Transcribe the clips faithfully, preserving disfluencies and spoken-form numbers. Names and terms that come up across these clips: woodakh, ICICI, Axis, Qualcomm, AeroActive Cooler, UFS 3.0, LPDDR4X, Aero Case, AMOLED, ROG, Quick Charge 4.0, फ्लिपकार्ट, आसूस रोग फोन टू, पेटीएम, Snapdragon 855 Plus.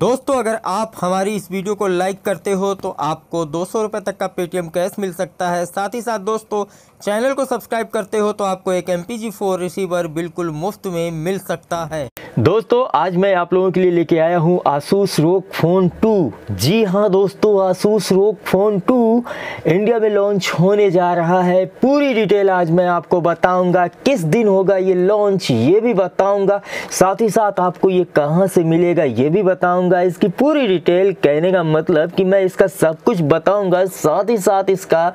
दोस्तों अगर आप हमारी इस वीडियो को लाइक करते हो तो आपको दो सौ रुपये तक का पेटीएम कैश मिल सकता है। साथ ही साथ दोस्तों चैनल को सब्सक्राइब करते हो तो आपको एक M P G four receiver बिल्कुल मुफ्त में मिल सकता है। दोस्तों आज मैं आप लोगों के लिए लेके आया हूं आसूस रोग फोन टू। जी हां दोस्तों, आसूस रोग फोन टू India में लॉन्च होने जा रहा है। पूरी डिटेल आज मैं आपको बताऊंगा, किस दिन होगा ये लॉन्च ये भी बताऊंगा, साथ ही साथ आपको ये कहां से मिलेगा ये भी बताऊंगा। इसकी पूरी डिटेल, कहने का मतलब कि मैं इसका सब कुछ बताऊंगा, साथ ही साथ इसका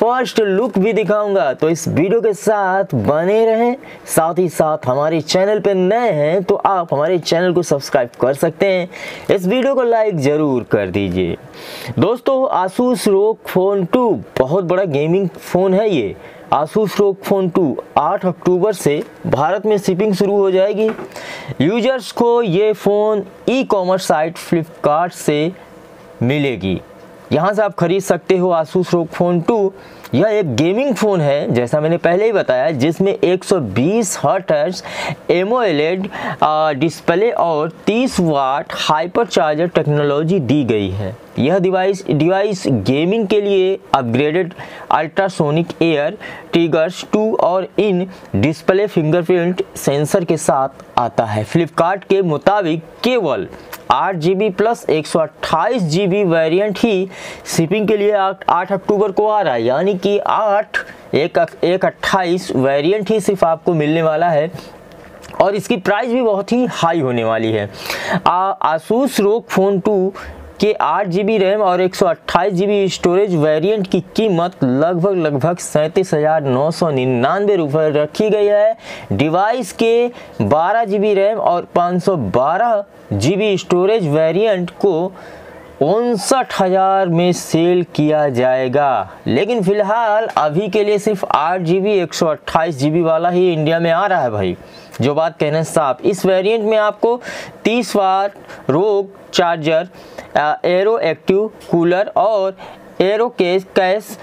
फर्स्ट लुक भी दिखाऊंगा। तो इस वीडियो के साथ बने रहें। साथ ही साथ हमारे चैनल पर नए हैं तो आप हमारे चैनल को सब्सक्राइब कर सकते हैं, इस वीडियो को लाइक ज़रूर कर दीजिए। दोस्तों आसूस रोग फोन टू बहुत बड़ा गेमिंग फ़ोन है। ये आसूस रोग फोन टू आठ अक्टूबर से भारत में शिपिंग शुरू हो जाएगी। यूजर्स को ये phone e commerce site फ्लिपकार्ट से मिलेगी, यहाँ से आप खरीद सकते हो आसूस रोग फोन टू। यह एक गेमिंग फ़ोन है, जैसा मैंने पहले ही बताया, जिसमें एक सौ बीस हर्ट्ज़ एमोलेड डिस्प्ले और तीस वाट हाइपर चार्जर टेक्नोलॉजी दी गई है। यह डिवाइस डिवाइस गेमिंग के लिए upgraded ultrasonic air triggers two और इन डिस्प्ले फिंगरप्रिंट सेंसर के साथ आता है। फ्लिपकार्ट के मुताबिक केवल आठ जी बी प्लस एक सौ अट्ठाईस जी बी वेरियंट ही शिपिंग के लिए आठ अक्टूबर को आ रहा है, यानी कि आठ एक एक अट्ठाईस वेरियंट ही सिर्फ आपको मिलने वाला है और इसकी प्राइस भी बहुत ही हाई होने वाली है। आ, आसूस रोग फोन टू के आठ जी बी रैम और एक सौ अट्ठाईस जी बी स्टोरेज वेरिएंट की कीमत लगभग लगभग सैंतीस हज़ार नौ सौ निन्यानवे रुपये रखी गई है। डिवाइस के बारह जी बी रैम और पाँच सौ बारह जी बी स्टोरेज वेरिएंट को उनसठ हज़ार में सेल किया जाएगा, लेकिन फ़िलहाल अभी के लिए सिर्फ आठ जी बी एक सौ अट्ठाईस जी बी वाला ही इंडिया में आ रहा है। भाई जो बात कहना साफ, इस वेरिएंट में आपको तीस watt ROG charger, aero active cooler और एरो केस कैश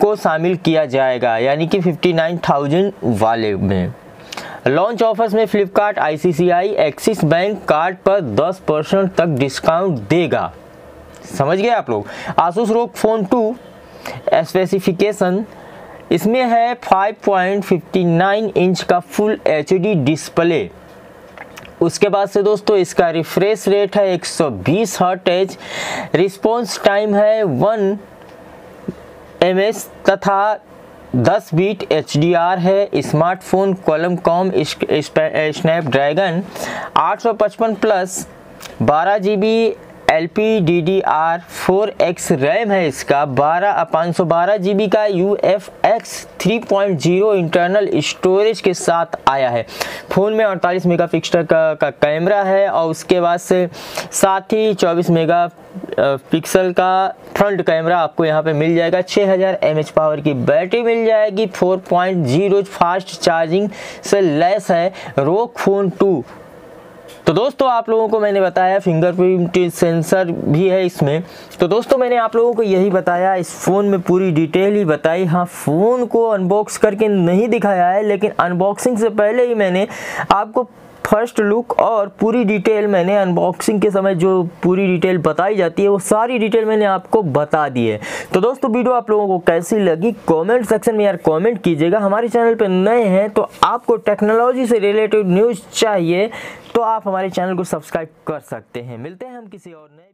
को शामिल किया जाएगा, यानी कि उनसठ हज़ार वाले में। लॉन्च ऑफर्स में फ्लिपकार्ट I C C I Axis bank card पर दस परसेंट तक डिस्काउंट देगा। समझ गए आप लोग। आसूस रोग फोन टू specification, इसमें है five point fifty nine inch का फुल एच डी डिस्प्ले। उसके बाद से दोस्तों इसका रिफ्रेश रेट है एक सौ बीस हर्ट्ज़, रिस्पॉन्स टाइम है वन एम एस तथा दस बीट एच डी आर है। स्मार्टफोन कॉलम कॉम स्नैपड्रैगन आठ सौ पचपन प्लस, बारह G B L P D D R four X RAM है इसका, बारह पाँच सौ बारह जी बी का U F S three point zero internal storage के साथ आया है। फ़ोन में अड़तालीस मेगापिक्सल का, का कैमरा है और उसके बाद से साथ ही चौबीस मेगापिक्सल का फ्रंट कैमरा आपको यहाँ पे मिल जाएगा। छह हज़ार एम ए एच पावर की बैटरी मिल जाएगी। Four point zero fast charging से लेस है रोग फोन टू। तो दोस्तों आप लोगों को मैंने बताया फिंगरप्रिंट सेंसर भी है इसमें। तो दोस्तों मैंने आप लोगों को यही बताया, इस फ़ोन में पूरी डिटेल ही बताई। हाँ, फ़ोन को अनबॉक्स करके नहीं दिखाया है, लेकिन अनबॉक्सिंग से पहले ही मैंने आपको फर्स्ट लुक और पूरी डिटेल, मैंने अनबॉक्सिंग के समय जो पूरी डिटेल बताई जाती है वो सारी डिटेल मैंने आपको बता दी है। तो दोस्तों वीडियो आप लोगों को कैसी लगी कमेंट सेक्शन में यार कमेंट कीजिएगा। हमारे चैनल पे नए हैं तो आपको टेक्नोलॉजी से रिलेटेड न्यूज़ चाहिए तो आप हमारे चैनल को सब्सक्राइब कर सकते हैं। मिलते हैं हम किसी और नए